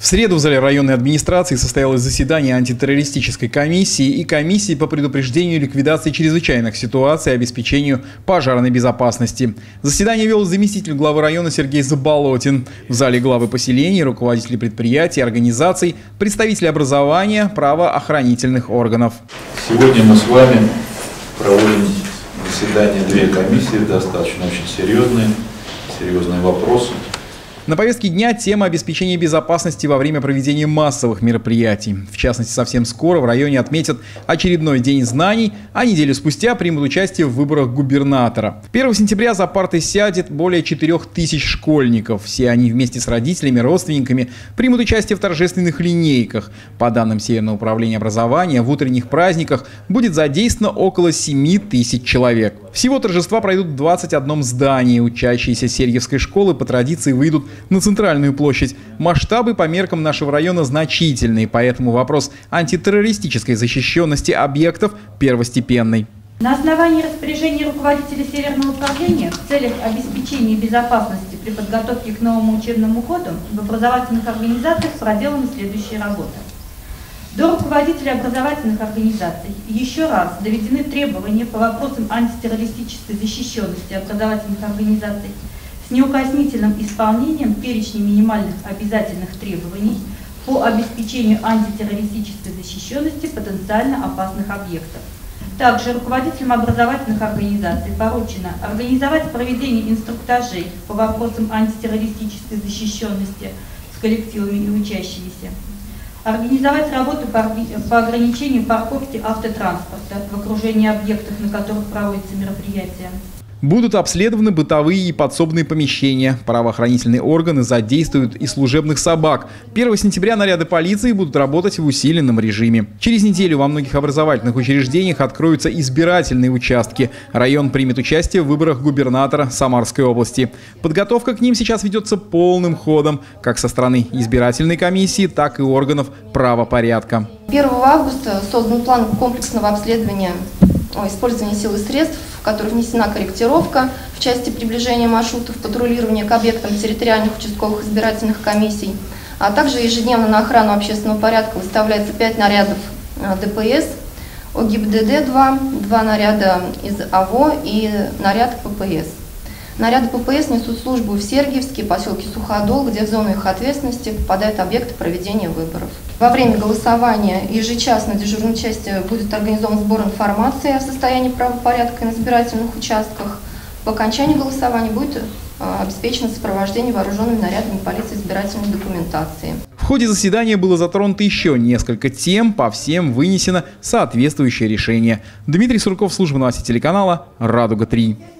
В среду в зале районной администрации состоялось заседание антитеррористической комиссии и комиссии по предупреждению и ликвидации чрезвычайных ситуаций и обеспечению пожарной безопасности. Заседание вел заместитель главы района Сергей Заболотин. В зале главы поселений, руководители предприятий, организаций, представители образования, правоохранительных органов. Сегодня мы с вами проводим заседание две комиссии, достаточно очень серьезные вопросы. На повестке дня тема обеспечения безопасности во время проведения массовых мероприятий. В частности, совсем скоро в районе отметят очередной день знаний, а неделю спустя примут участие в выборах губернатора. 1 сентября за парты сядет более 4000 школьников. Все они вместе с родителями, родственниками примут участие в торжественных линейках. По данным Северного управления образования, в утренних праздниках будет задействовано около 7000 человек. Всего торжества пройдут в 21 здании. Учащиеся Сергиевской школы по традиции выйдут на Центральную площадь. Масштабы по меркам нашего района значительные, поэтому вопрос антитеррористической защищенности объектов первостепенный. На основании распоряжения руководителя Северного управления в целях обеспечения безопасности при подготовке к новому учебному году в образовательных организациях проделаны следующие работы. До руководителей образовательных организаций еще раз доведены требования по вопросам антитеррористической защищенности образовательных организаций с неукоснительным исполнением перечня минимальных обязательных требований по обеспечению антитеррористической защищенности потенциально опасных объектов. Также руководителям образовательных организаций поручено организовать проведение инструктажей по вопросам антитеррористической защищенности с коллективами и учащимися, организовать работу по ограничению парковки автотранспорта в окружении объектов, на которых проводятся мероприятия. Будут обследованы бытовые и подсобные помещения. Правоохранительные органы задействуют и служебных собак. 1 сентября наряды полиции будут работать в усиленном режиме. Через неделю во многих образовательных учреждениях откроются избирательные участки. Район примет участие в выборах губернатора Самарской области. Подготовка к ним сейчас ведется полным ходом, как со стороны избирательной комиссии, так и органов правопорядка. 1 августа создан план комплексного обследования использования сил и средств, в который внесена корректировка в части приближения маршрутов патрулирования к объектам территориальных участковых избирательных комиссий, а также ежедневно на охрану общественного порядка выставляется 5 нарядов ДПС, ОГИБДД 2, 2 наряда из АВО и наряд ППС. Наряды ППС несут службу в Сергиевске, поселке Суходол, где в зону их ответственности попадают объекты проведения выборов. Во время голосования ежечасно дежурной части будет организован сбор информации о состоянии правопорядка на избирательных участках. По окончании голосования будет обеспечено сопровождение вооруженными нарядами полиции избирательной документации. В ходе заседания было затронуто еще несколько тем, по всем вынесено соответствующее решение. Дмитрий Сурков, служба новостей телеканала «Радуга-3».